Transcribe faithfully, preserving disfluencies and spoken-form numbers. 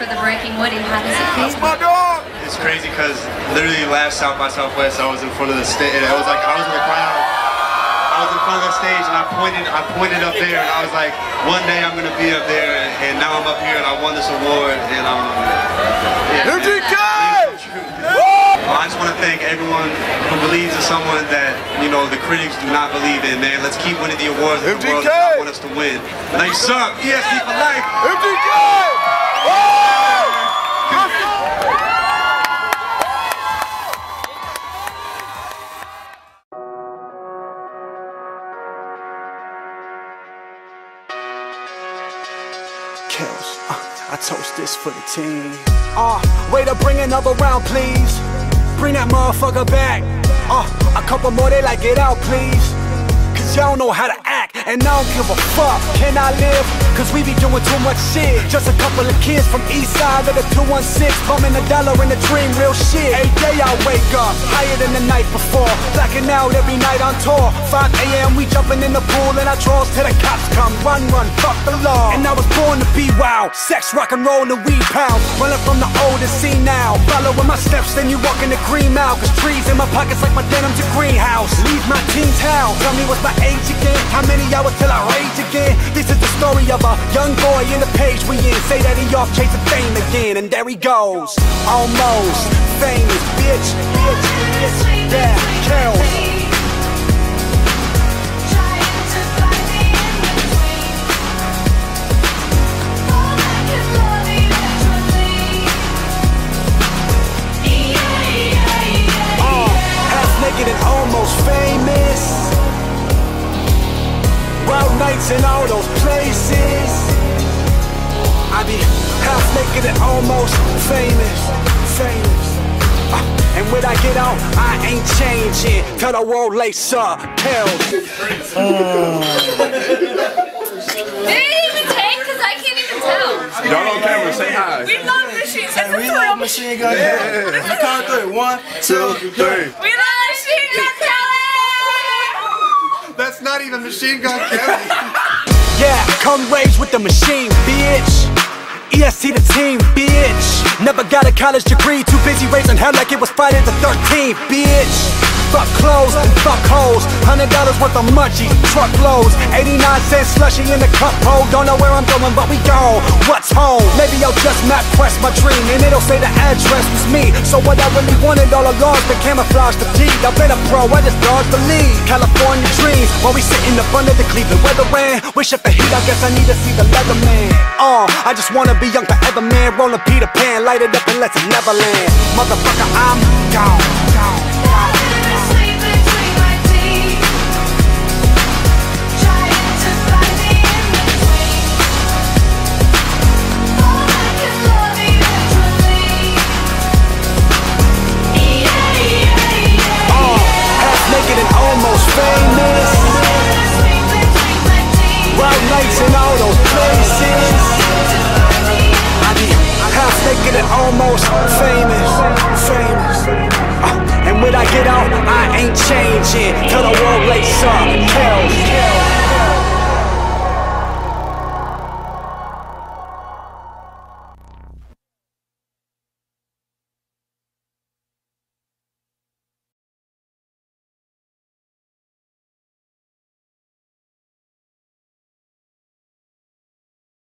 for the breaking wood. And how does it feel? That's my dog! It's crazy because literally last South by Southwest, I was in front of the stage, and I was like, I was in the crowd. I was in front of the stage, and I pointed, I pointed up there, and I was like, one day I'm gonna be up there, and, and now I'm up here, and I won this award, and um, yeah. M G K! I just want to thank everyone who believes in someone that, you know, the critics do not believe in, man. Let's keep winning the awards that the world does not want us to win. Nice up, E S P for life. M G K! Kills. Uh, I toast this for the team. Ah, uh, way to bring another round, please. Bring that motherfucker back. Uh, a couple more, they like, get out, please. Cause y'all know how to act, and I don't give a fuck. Can I live? Cause we be doing too much shit. Just a couple of kids from east side of the two one six, bumming a dollar in the dream, real shit. Every day I wake up, higher than the night before. Blacking out every night on tour. five A M we jumping in the pool, and I draws till the cops come. Run, run, fuck the law. And I was born to be wild. Sex, rock and roll, and weed pound. Running from the old and see now. Following my steps, then you walk in the green mile. Cause trees in my pockets like my denim to greenhouse. Leave my teens how? Tell me what's my age again? How many hours till I rage again? This is the story of a young boy in the page we in. Say that he off chasing fame again, and there he goes. Almost famous, bitch, bitch, bitch. Yeah, Kells. Oh, half naked and almost famous. Wild nights in all those places. I be half naked and almost famous, famous. Uh, and when I get out, I ain't changing. Tell the world lace up, hell. Did it even take? Cause I can't even tell. Y'all on camera, say hi. We love Machine. This is we love Machine Gun Kelly. Yeah. Count three. One, two, three. We love Machine Gun Kelly. That's not even Machine Gun Kelly. Yeah, come rage with the machine, bitch. E S T the team, bitch. Never got a college degree, too busy raising hell like it was Friday the thirteenth, bitch. Fuck clothes and fuck hoes. Hundred dollars worth of munchies, truckloads. eighty-nine cent slushy in the cup hole. Don't know where I'm going, but we gone. What's home? Maybe I'll just map quest my dream, and it'll say the address was me. So what I really wanted all along is the camouflage fatigue. I've been a pro, I just dodged the lead. California dreams, while we sitting up under the Cleveland weather ran. Wish up the heat, I guess I need to see the Leatherman. Oh, uh, I just wanna be young forever, man. Rollin' Peter Pan, light it up and let's never land. Motherfucker, I'm gone, gone. Almost famous, famous. Uh, and when I get out, I ain't changing. Till the world lace up, hell.